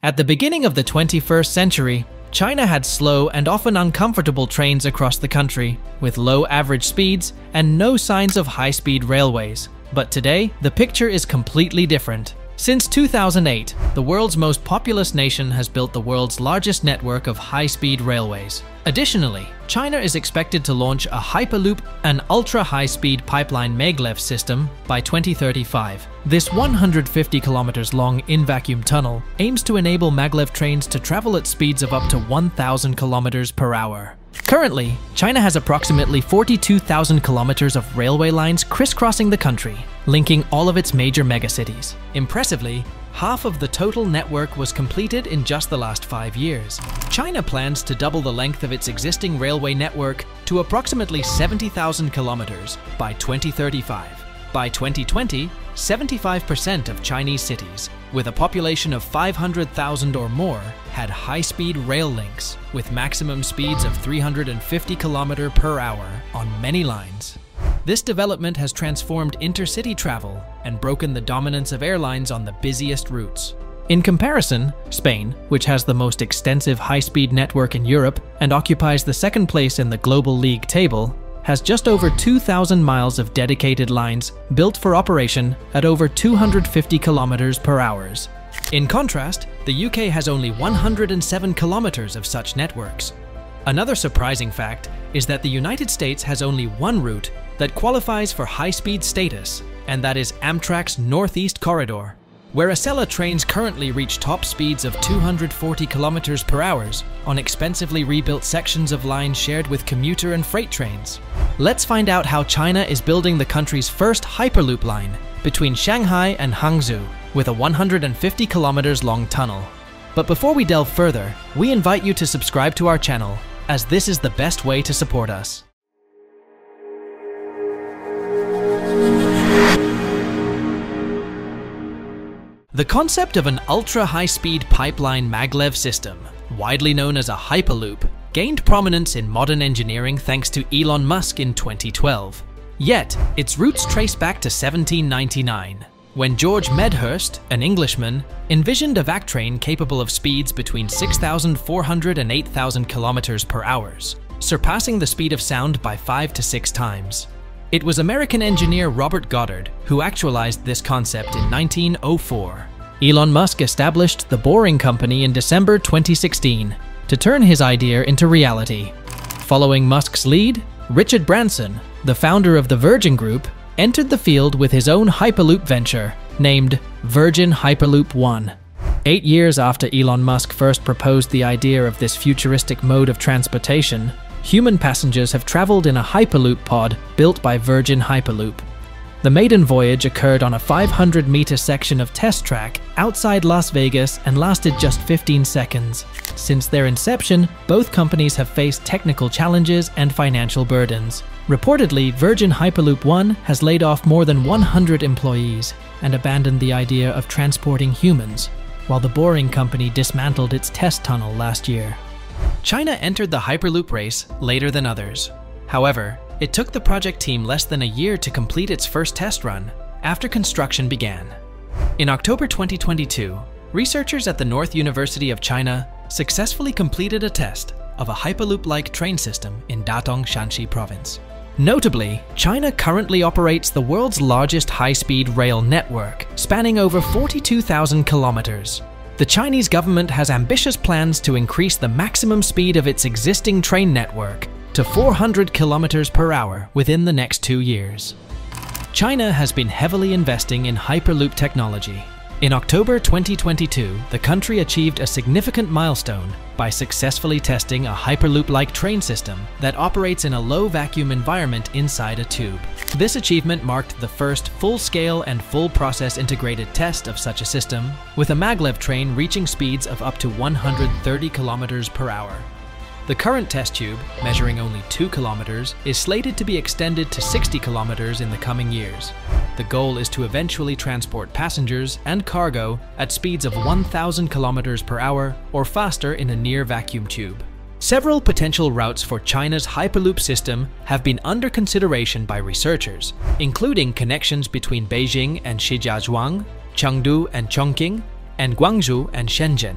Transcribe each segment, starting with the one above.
At the beginning of the 21st century, China had slow and often uncomfortable trains across the country, with low average speeds and no signs of high-speed railways. But today, the picture is completely different. Since 2008, the world's most populous nation has built the world's largest network of high-speed railways. Additionally, China is expected to launch a Hyperloop, an ultra-high-speed pipeline maglev system, by 2035. This 150 kilometers long in-vacuum tunnel aims to enable maglev trains to travel at speeds of up to 1,000 kilometers per hour. Currently, China has approximately 42,000 kilometers of railway lines crisscrossing the country, linking all of its major megacities. Impressively, half of the total network was completed in just the last 5 years. China plans to double the length of its existing railway network to approximately 70,000 kilometers by 2035. By 2020, 75% of Chinese cities, with a population of 500,000 or more, had high-speed rail links, with maximum speeds of 350 km per hour on many lines. This development has transformed intercity travel and broken the dominance of airlines on the busiest routes. In comparison, Spain, which has the most extensive high-speed network in Europe and occupies the second place in the global league table, has just over 2,000 miles of dedicated lines built for operation at over 250 kilometers per hour. In contrast, the UK has only 107 kilometers of such networks. Another surprising fact is that the United States has only one route that qualifies for high-speed status, and that is Amtrak's Northeast Corridor, where Acela trains currently reach top speeds of 240 kilometers per hour on expensively rebuilt sections of lines shared with commuter and freight trains. Let's find out how China is building the country's first Hyperloop line between Shanghai and Hangzhou with a 150 kilometers long tunnel. But before we delve further, we invite you to subscribe to our channel, as this is the best way to support us. The concept of an ultra-high-speed pipeline maglev system, widely known as a Hyperloop, gained prominence in modern engineering thanks to Elon Musk in 2012. Yet, its roots trace back to 1799, when George Medhurst, an Englishman, envisioned a vac train capable of speeds between 6,400 and 8,000 kilometers per hour, surpassing the speed of sound by 5 to 6 times. It was American engineer Robert Goddard who actualized this concept in 1904. Elon Musk established the Boring Company in December 2016 to turn his idea into reality. Following Musk's lead, Richard Branson, the founder of the Virgin Group, entered the field with his own Hyperloop venture named Virgin Hyperloop One. 8 years after Elon Musk first proposed the idea of this futuristic mode of transportation, human passengers have traveled in a Hyperloop pod built by Virgin Hyperloop. The maiden voyage occurred on a 500-meter section of test track outside Las Vegas and lasted just 15 seconds. Since their inception, both companies have faced technical challenges and financial burdens. Reportedly, Virgin Hyperloop One has laid off more than 100 employees and abandoned the idea of transporting humans, while the Boring Company dismantled its test tunnel last year. China entered the Hyperloop race later than others. However, it took the project team less than a year to complete its first test run after construction began. In October 2022, researchers at the North University of China successfully completed a test of a Hyperloop-like train system in Datong, Shanxi Province. Notably, China currently operates the world's largest high-speed rail network, spanning over 42,000 kilometers. The Chinese government has ambitious plans to increase the maximum speed of its existing train network to 400 kilometers per hour within the next 2 years. China has been heavily investing in Hyperloop technology. In October 2022, the country achieved a significant milestone by successfully testing a Hyperloop-like train system that operates in a low-vacuum environment inside a tube. This achievement marked the first full-scale and full-process integrated test of such a system, with a maglev train reaching speeds of up to 130 kilometers per hour. The current test tube, measuring only 2 kilometers, is slated to be extended to 60 kilometers in the coming years. The goal is to eventually transport passengers and cargo at speeds of 1,000 kilometers per hour or faster in a near-vacuum tube. Several potential routes for China's Hyperloop system have been under consideration by researchers, including connections between Beijing and Shijiazhuang, Chengdu and Chongqing, and Guangzhou and Shenzhen.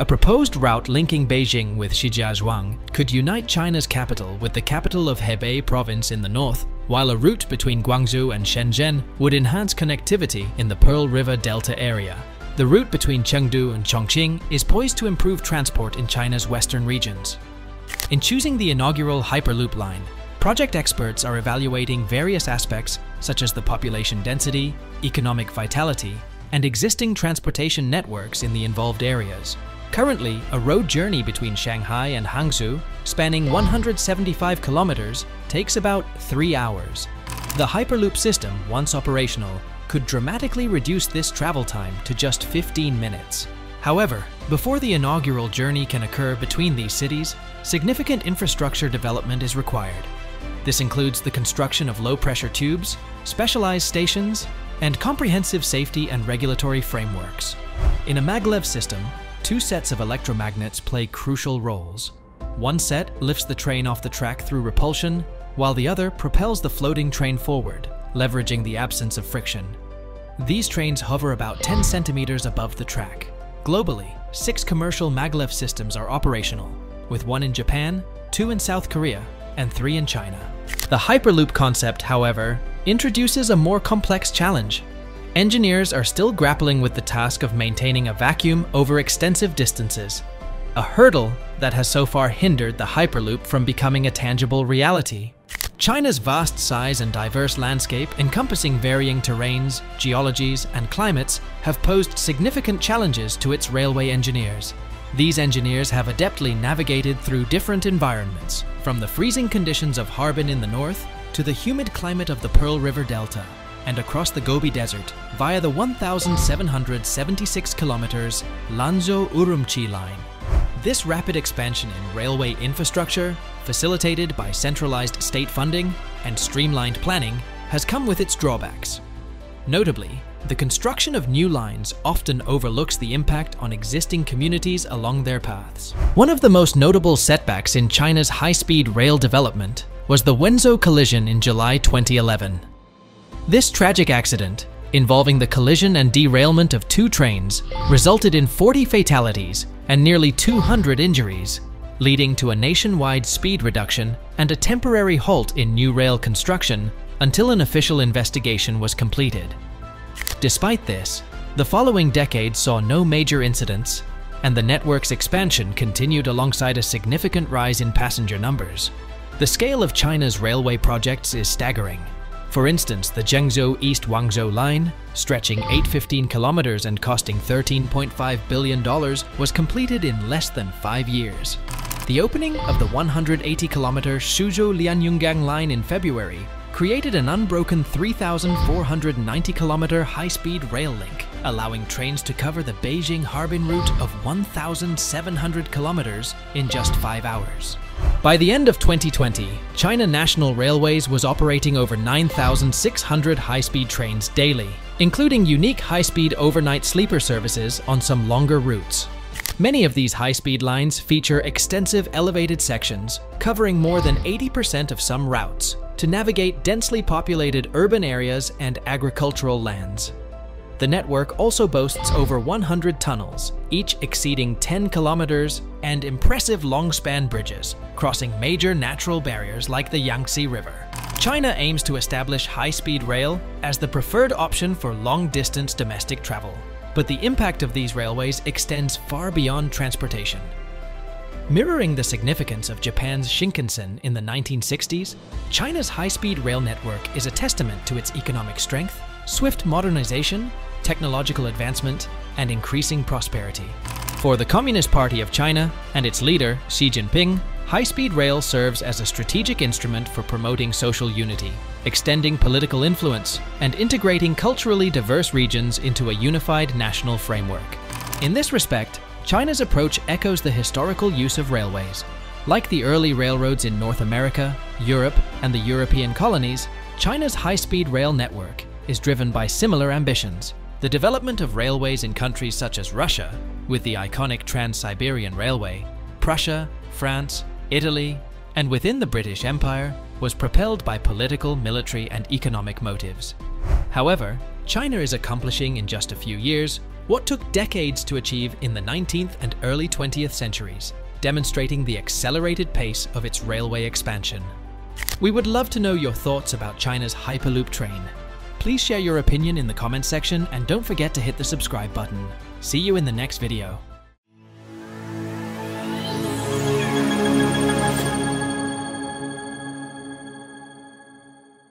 A proposed route linking Beijing with Shijiazhuang could unite China's capital with the capital of Hebei province in the north, while a route between Guangzhou and Shenzhen would enhance connectivity in the Pearl River Delta area. The route between Chengdu and Chongqing is poised to improve transport in China's western regions. In choosing the inaugural Hyperloop line, project experts are evaluating various aspects such as the population density, economic vitality, and existing transportation networks in the involved areas. Currently, a road journey between Shanghai and Hangzhou, spanning 175 kilometers, takes about 3 hours. The Hyperloop system, once operational, could dramatically reduce this travel time to just 15 minutes. However, before the inaugural journey can occur between these cities, significant infrastructure development is required. This includes the construction of low-pressure tubes, specialized stations, and comprehensive safety and regulatory frameworks. In a maglev system, two sets of electromagnets play crucial roles. One set lifts the train off the track through repulsion, while the other propels the floating train forward, leveraging the absence of friction. These trains hover about 10 centimeters above the track. Globally, 6 commercial maglev systems are operational, with 1 in Japan, 2 in South Korea, and 3 in China. The Hyperloop concept, however, introduces a more complex challenge. Engineers are still grappling with the task of maintaining a vacuum over extensive distances, a hurdle that has so far hindered the Hyperloop from becoming a tangible reality. China's vast size and diverse landscape, encompassing varying terrains, geologies, and climates, have posed significant challenges to its railway engineers. These engineers have adeptly navigated through different environments, from the freezing conditions of Harbin in the north to the humid climate of the Pearl River Delta, and across the Gobi Desert via the 1,776 kilometers Lanzhou-Urumqi Line. This rapid expansion in railway infrastructure, facilitated by centralized state funding and streamlined planning, has come with its drawbacks. Notably, the construction of new lines often overlooks the impact on existing communities along their paths. One of the most notable setbacks in China's high-speed rail development was the Wenzhou collision in July 2011. This tragic accident, involving the collision and derailment of 2 trains, resulted in 40 fatalities and nearly 200 injuries, leading to a nationwide speed reduction and a temporary halt in new rail construction until an official investigation was completed. Despite this, the following decade saw no major incidents, and the network's expansion continued alongside a significant rise in passenger numbers. The scale of China's railway projects is staggering. For instance, the Zhengzhou East Wangzhou line, stretching 815 kilometers and costing $13.5 billion, was completed in less than 5 years. The opening of the 180-kilometer Shuzhou-Lianyungang line in February created an unbroken 3,490-kilometer high-speed rail link, allowing trains to cover the Beijing-Harbin route of 1,700 kilometers in just 5 hours. By the end of 2020, China National Railways was operating over 9,600 high-speed trains daily, including unique high-speed overnight sleeper services on some longer routes. Many of these high-speed lines feature extensive elevated sections, covering more than 80% of some routes, to navigate densely populated urban areas and agricultural lands. The network also boasts over 100 tunnels, each exceeding 10 kilometers, and impressive long-span bridges, crossing major natural barriers like the Yangtze River. China aims to establish high-speed rail as the preferred option for long-distance domestic travel, but the impact of these railways extends far beyond transportation. Mirroring the significance of Japan's Shinkansen in the 1960s, China's high-speed rail network is a testament to its economic strength, swift modernization, technological advancement, and increasing prosperity. For the Communist Party of China and its leader, Xi Jinping, high-speed rail serves as a strategic instrument for promoting social unity, extending political influence, and integrating culturally diverse regions into a unified national framework. In this respect, China's approach echoes the historical use of railways. Like the early railroads in North America, Europe, and the European colonies, China's high-speed rail network is driven by similar ambitions. The development of railways in countries such as Russia, with the iconic Trans-Siberian Railway, Prussia, France, Italy, and within the British Empire, was propelled by political, military, and economic motives. However, China is accomplishing in just a few years what took decades to achieve in the 19th and early 20th centuries, demonstrating the accelerated pace of its railway expansion. We would love to know your thoughts about China's Hyperloop train. Please share your opinion in the comment section and don't forget to hit the subscribe button. See you in the next video.